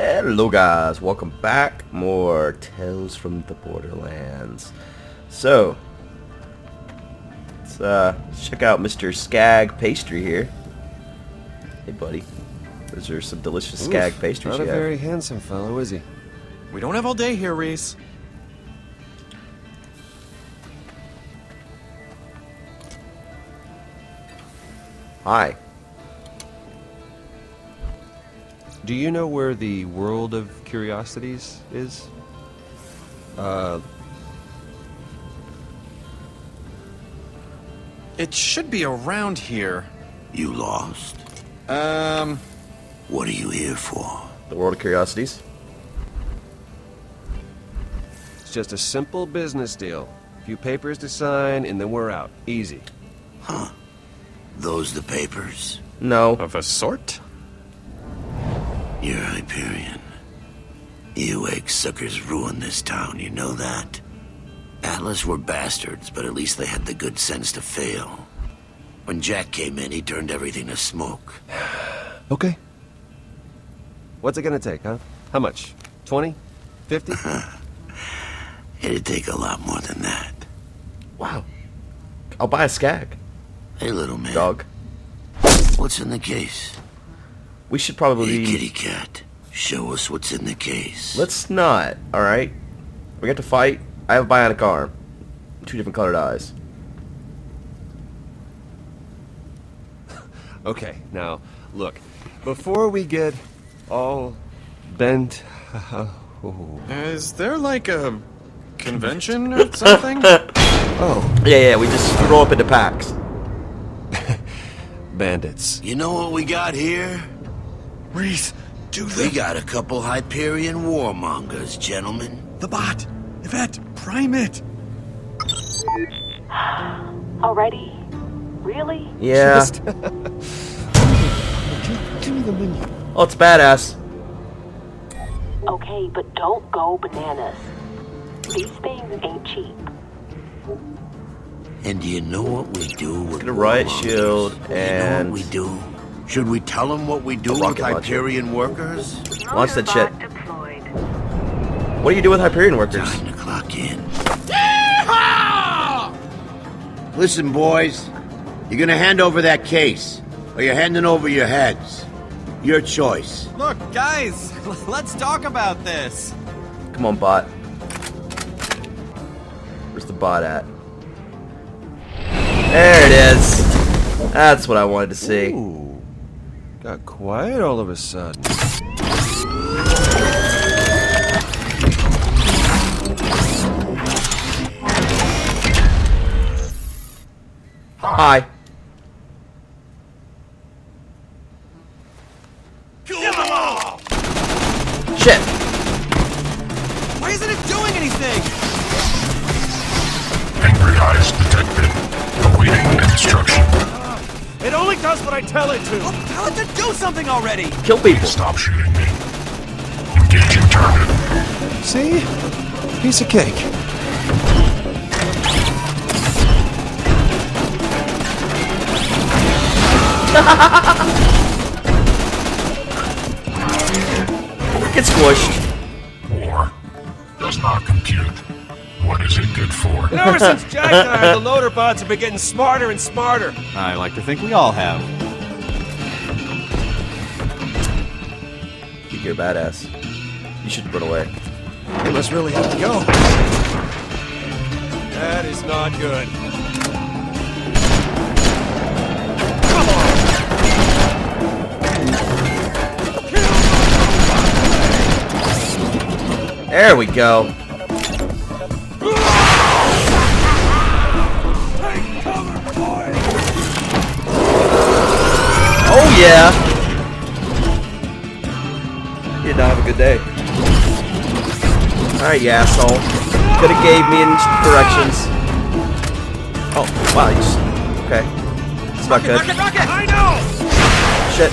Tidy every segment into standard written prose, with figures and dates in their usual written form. Hello guys, welcome back. More Tales from the Borderlands. So let's check out Mr. Skag pastry here. Hey buddy, those are some delicious Skag pastries. Not a very handsome fellow, is he? We don't have all day here, Reese. Hi. Do you know where the World of Curiosities is? It should be around here. You lost? What are you here for? The World of Curiosities? It's just a simple business deal. A few papers to sign, and then we're out. Easy. Huh. Those the papers? No. Of a sort? You're Hyperion. You egg suckers ruined this town, you know that? Atlas were bastards, but at least they had the good sense to fail. When Jack came in, he turned everything to smoke. Okay. What's it gonna take, huh? How much? 20? 50? It'd take a lot more than that. Wow. I'll buy a Skag. Hey, little man. Dog. What's in the case? We should probably... Hey, kitty cat, show us what's in the case. Let's not, alright? We got to fight. I have a bionic arm. Two different colored eyes. Okay, now, look. Before we get all bent... Oh. Is there like a convention or something? Oh. Yeah, we just throw up into packs. Bandits. You know what we got here? Reese, we got a couple Hyperion warmongers, gentlemen. The bot! Yvette, prime it! Already? Really? Yeah. Just... give me the menu. Oh, it's badass. Okay, but don't go bananas. These things ain't cheap. And do you know what we do with the riot shield? And you know what we do? Should we tell them what we do with Hyperion workers? Launch that shit. What do you do with Hyperion workers? Time to clock in. Yeehaw! Listen, boys. You're gonna hand over that case, or you're handing over your heads. Your choice. Look, guys, let's talk about this. Come on, bot. Where's the bot at? There it is. That's what I wanted to see. Ooh. Got quiet all of a sudden. Hi. Kill them all! Shit. Why isn't it doing anything? Angry eyes detected. Awaiting instruction. It only does what I tell it to! Oh, tell it to do something already! Kill people! Stop shooting me. Engage in target. See? Piece of cake. Get squished. War does not compute. What is it good for? Ever since Jack and I, the loader bots have been getting smarter and smarter. I like to think we all have. I think you're a badass. You should run away. You must really have to go. That is not good. Come on! There we go. Yeah. You didn't have a good day. Alright, you asshole. Could have gave me directions. Oh, wow, you just... Okay. It's not good. Rocket! I know! Shit.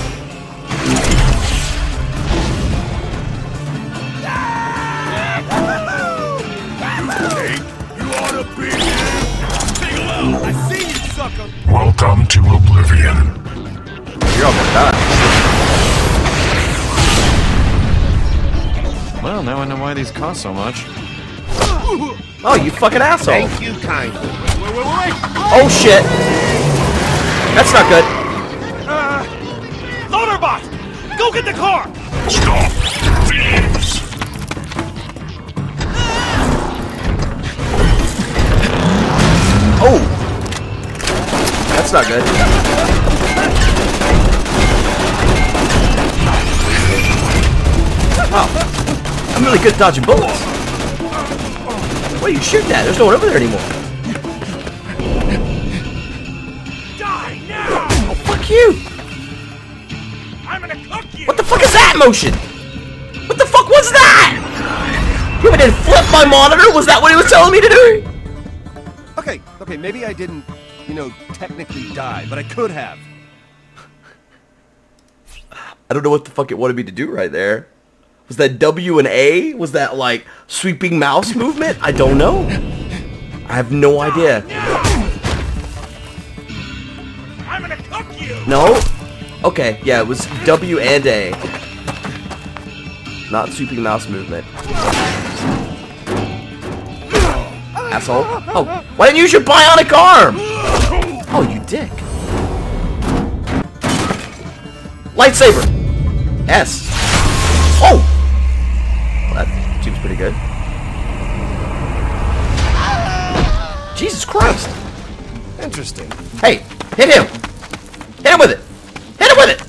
Welcome to Oblivion. You're almost done. Well, now I know why these cost so much. Oh, you fucking asshole! Thank you, kind. Oh shit! That's not good. Loader Bot! Go get the car! Stop! Thieves! Oh! That's not good. Oh, I'm really good at dodging bullets. What are you shooting at? There's no one over there anymore. Die now! Oh, fuck you! I'm gonna cook you! What the fuck is that motion? What the fuck was that? You didn't flip my monitor? Was that what he was telling me to do? Okay, okay, maybe I didn't, you know, technically die, but I could have. I don't know what the fuck it wanted me to do right there. Was that W and A? Was that like sweeping mouse movement? I don't know. I have no idea. I'm gonna cook you. No? Okay, yeah, it was W and A. Not sweeping mouse movement. Asshole. Oh, why didn't you use your bionic arm? Oh, you dick. Lightsaber. S. Oh! That seems pretty good. Jesus Christ! Interesting. Hey, hit him! Hit him with it! Hit him with it!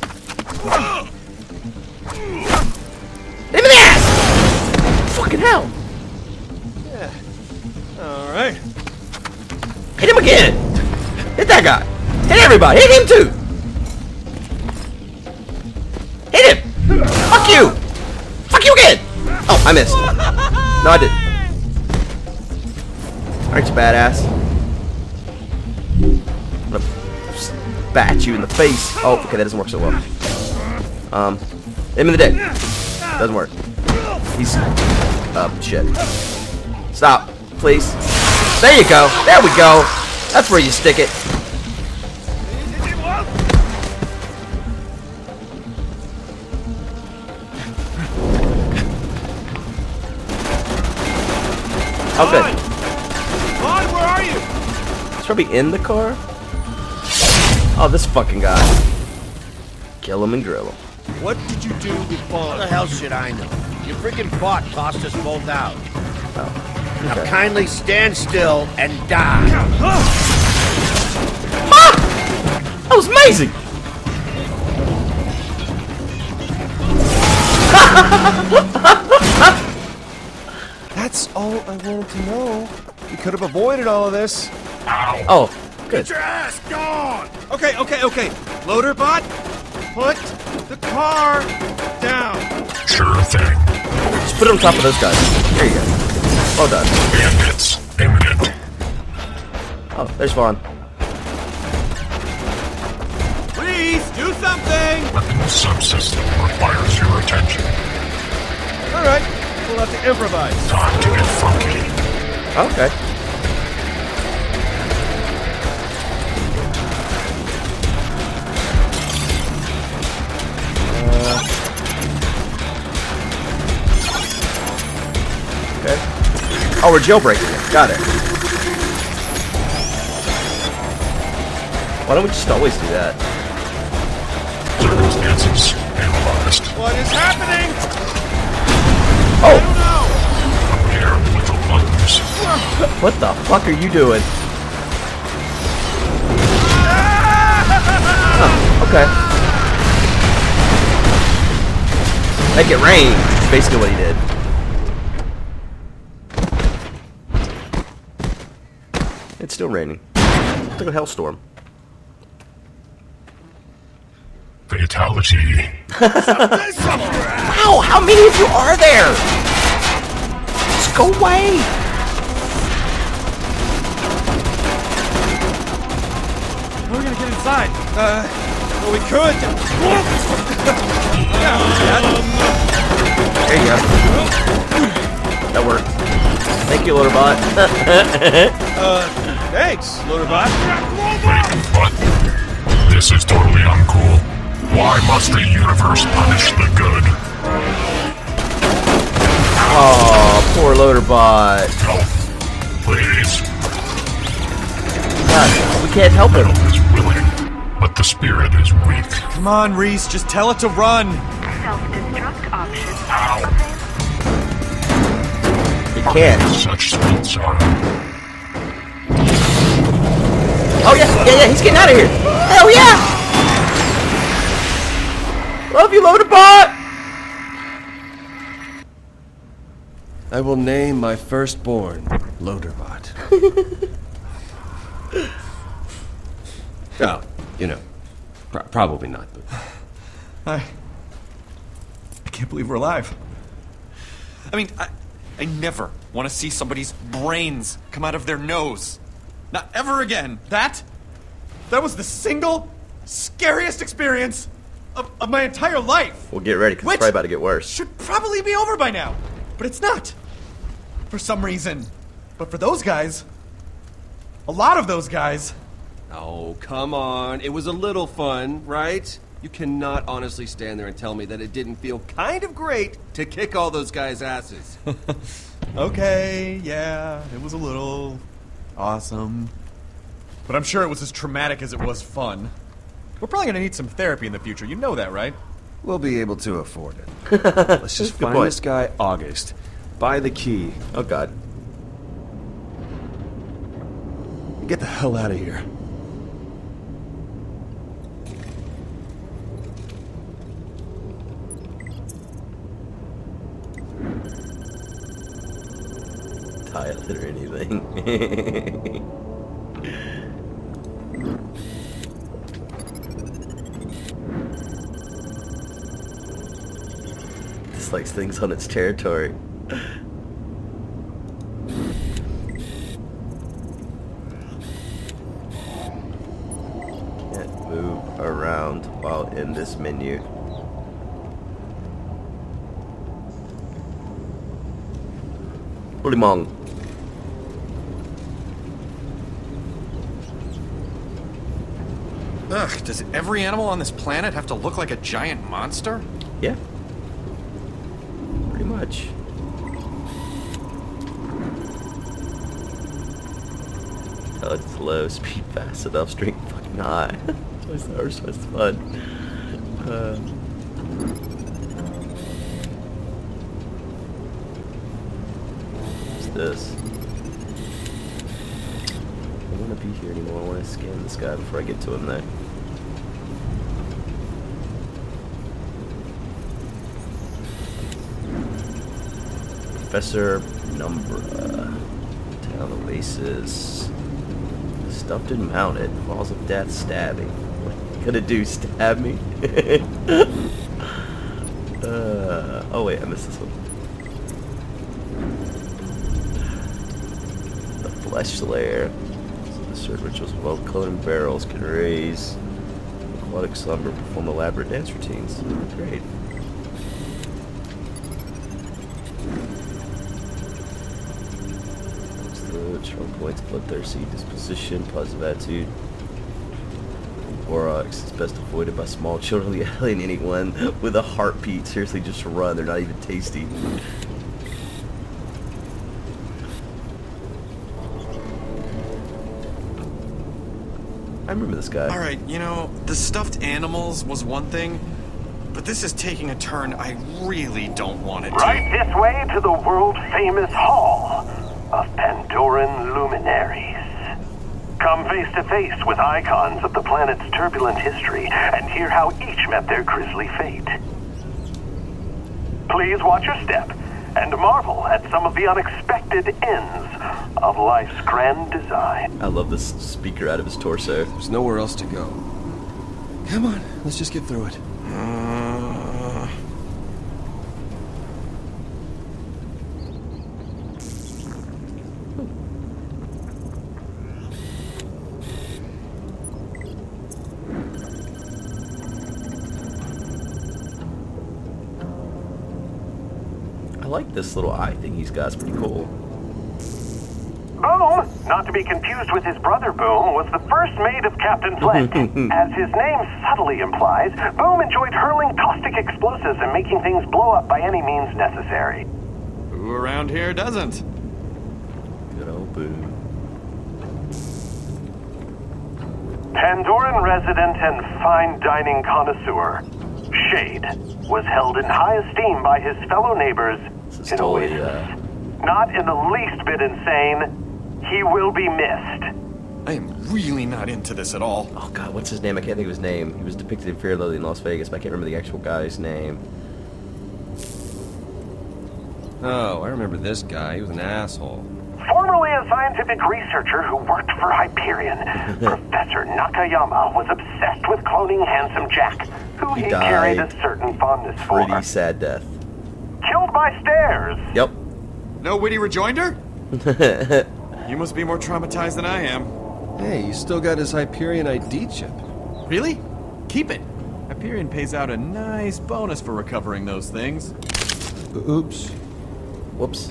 Hit him in the ass! Fucking hell! Yeah. All right. Hit him again! Hit that guy! Hit everybody! Hit him too! Hit him! Fuck you! Oh, I missed. No, I didn't. Aren't you badass? I'm gonna bat you in the face. Oh, okay, that doesn't work so well. Hit him in the dick. Doesn't work. He's... Oh, shit. Stop, please. There you go. There we go. That's where you stick it. Oh, good. Vaughn, where are you? He's probably in the car. Oh, this fucking guy. Kill him and grill him. What did you do with Vaughn? How the hell should I know? Your freaking bot tossed us both out. Oh, okay. Now kindly stand still and die. Ah! That was amazing! That's all I wanted to know. We could have avoided all of this. Ow. Oh, good. Get your ass gone! Okay, okay, okay. Loader Bot, put the car down. Sure thing. Just put it on top of those guys. There you go. Well done. Bandits, imminent. Oh, there's Vaughn. Please do something! The subsystem requires your attention. All right. We'll have to improvise. Time to get funky. Okay. Okay. Oh, we're jailbreaking it. Got it. Why don't we just always do that? Circumstances analyzed. What is happening? Oh! I'm here with the ones. What the fuck are you doing? Oh, okay. Make it rain. That's basically what he did. It's still raining. It's like a hellstorm. Fatality. Wow, how many of you are there? Just go away. We're gonna get inside. Well, we could. There you go. That worked. Thank you, Loader Bot. Thanks, Loader Bot. Wait, what? This is totally uncool. Why must the universe punish the good? Loader Bot. Help, please. God, we can't help him. Is willing, but the spirit is weak. Come on, Reese, just tell it to run. Self-destruct option. Ow. It can't. Such speeds are. Oh yeah, he's getting out of here. Hell yeah! Love you, Loader Bot! I will name my firstborn Loaderbot. Oh, you know, probably not. But I can't believe we're alive. I mean, I never want to see somebody's brains come out of their nose. Not ever again. That was the single scariest experience of my entire life. Well, get ready, because it's probably about to get worse. Should probably be over by now. But it's not, for some reason. But for those guys, a lot of those guys. Oh, come on. It was a little fun, right? You cannot honestly stand there and tell me that it didn't feel kind of great to kick all those guys' asses. Okay, yeah, it was a little awesome. But I'm sure it was as traumatic as it was fun. We're probably gonna need some therapy in the future. You know that, right? We'll be able to afford it. Let's just find this guy, August. Buy the key. Oh, God. Get the hell out of here. Tired or anything. Likes things on its territory. Can't move around while in this menu. Holy mong. Ugh, does every animal on this planet have to look like a giant monster? Yeah. Much. Oh, it's low, speed fast enough, strength fucking high. Twice the hours, twice the fun. What's this? I don't want to be here anymore. I want to scan this guy before I get to him though. Professor Numbra, Town Oasis, stuffed and mounted, falls of death, stabbing. What gonna do, stab me? Oh wait, I missed this one. The Flesh Slayer, so the sword which was well coated in barrels, can raise aquatic slumber, perform elaborate dance routines. Great. Strong points, bloodthirsty disposition, positive attitude. Borax is best avoided by small children. The alienating one with a heartbeat. Seriously, just run. They're not even tasty. I remember this guy. All right, you know, the stuffed animals was one thing, but this is taking a turn I really don't want it to. Right this way to the world-famous hall of Pandoran luminaries. Come face to face with icons of the planet's turbulent history and hear how each met their grisly fate. Please watch your step and marvel at some of the unexpected ends of life's grand design. I love this speaker out of his torso. There's nowhere else to go. Come on, let's just get through it. This little eye thing he's got is pretty cool. Boom, not to be confused with his brother Boom, was the first mate of Captain Flint. As his name subtly implies, Boom enjoyed hurling caustic explosives and making things blow up by any means necessary. Who around here doesn't? Good old Boom. Pandoran resident and fine dining connoisseur, Shade, was held in high esteem by his fellow neighbors in Oasis. Not in the least bit insane, he will be missed. I am really not into this at all. Oh god, what's his name? I can't think of his name. He was depicted in Fear Lily in Las Vegas, but I can't remember the actual guy's name. Oh, I remember this guy. He was an asshole. Formerly a scientific researcher who worked for Hyperion, Professor Nakayama was obsessed with cloning handsome Jack, who he carried a certain fondness for. Pretty sad death. Killed by stairs. Yep. No witty rejoinder? You must be more traumatized than I am. Hey, you still got his Hyperion ID chip. Really? Keep it. Hyperion pays out a nice bonus for recovering those things. Oops. Whoops.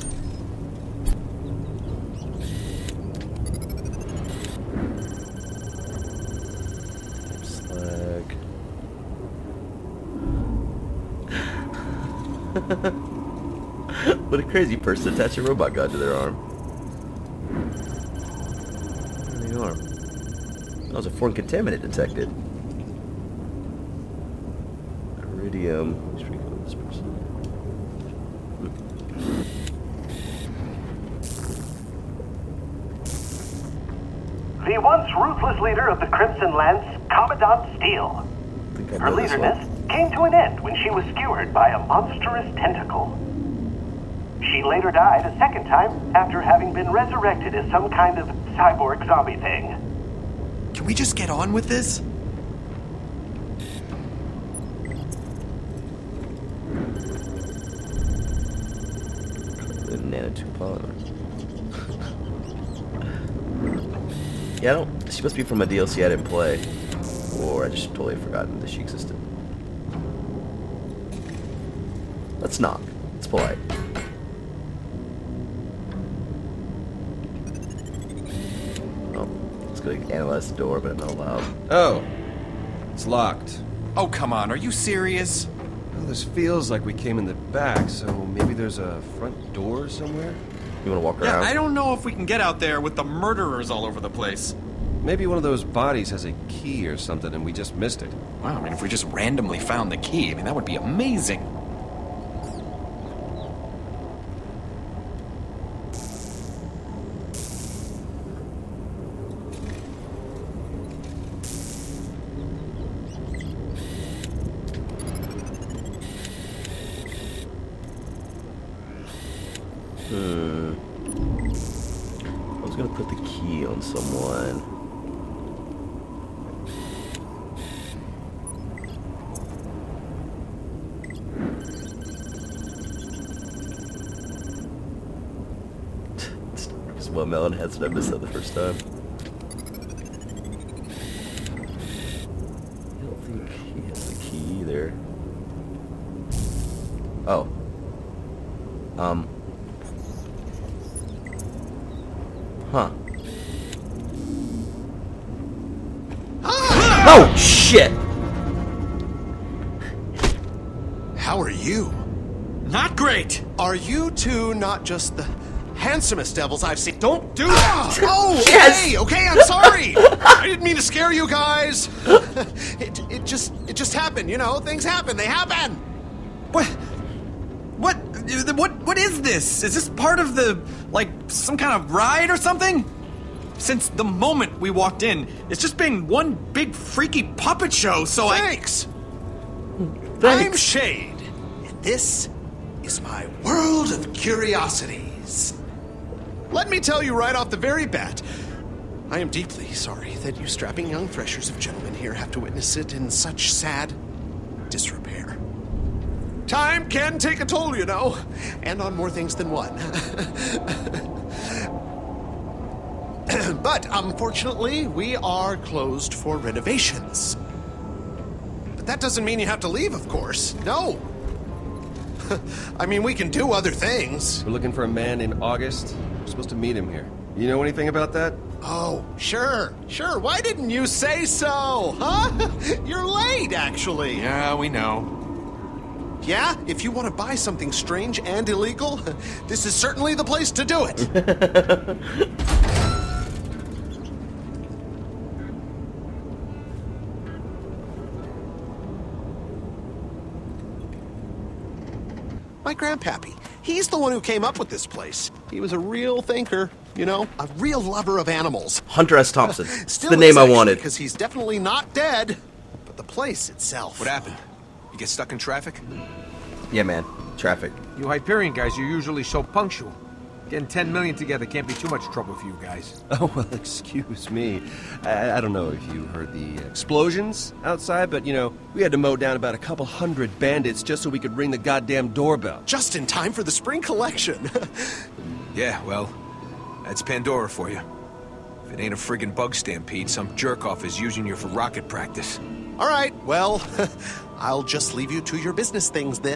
Slag. What a crazy person to attach a robot gun to their arm. Arm. That was a foreign contaminant detected. Iridium. This person. The once ruthless leader of the Crimson Lance, Commandant Steele. Her leaderness came to an end when she was skewered by a monstrous tentacle. She later died a second time after having been resurrected as some kind of cyborg zombie thing. Can we just get on with this? Nanotube. Yeah, I don't. She must be from a DLC I didn't play, or I just totally forgotten that she existed. Let's knock. It's polite. Analyze the door, but I'm not allowed. Oh, it's locked. Oh, come on, are you serious? Well, this feels like we came in the back, so maybe there's a front door somewhere? You want to walk around? Yeah, I don't know if we can get out there with the murderers all over the place. Maybe one of those bodies has a key or something and we just missed it. Wow, I mean, if we just randomly found the key, I mean, that would be amazing. Melon has I missed that the first time. I don't think he has the key either. Oh. Huh. Ah! Oh shit! How are you? Not great! Are you two not just the handsomest devils I've seen? Don't do that! Oh, yes. Okay, I'm sorry! I didn't mean to scare you guys! It just happened, you know? Things happen, they happen! What is this? Is this part of the, like, some kind of ride or something? Since the moment we walked in, it's just been one big freaky puppet show, so Thanks! I'm Shade, and this is my World of Curiosities. Let me tell you right off the very bat, I am deeply sorry that you strapping young threshers of gentlemen here have to witness it in such sad disrepair. Time can take a toll, you know, and on more things than one. But unfortunately, we are closed for renovations. But that doesn't mean you have to leave, of course. No. I mean, we can do other things. We're looking for a man named August. We're supposed to meet him here. You know anything about that? Oh, sure, sure. Why didn't you say so? Huh? You're late, actually. Yeah, we know. Yeah, if you want to buy something strange and illegal, this is certainly the place to do it. My grandpappy, he's the one who came up with this place. He was a real thinker, you know, a real lover of animals. Hunter S. Thompson. Still the name I wanted. Because he's definitely not dead, but the place itself. What happened? You get stuck in traffic? Yeah, man. Traffic. You Hyperion guys, you're usually so punctual. Getting 10 million together can't be too much trouble for you guys. Oh, well, excuse me. I don't know if you heard the explosions outside, but, you know, we had to mow down about a couple hundred bandits just so we could ring the goddamn doorbell. Just in time for the spring collection. Yeah, well, that's Pandora for you. If it ain't a friggin' bug stampede, some jerk-off is using you for rocket practice. All right, well... I'll just leave you to your business things then.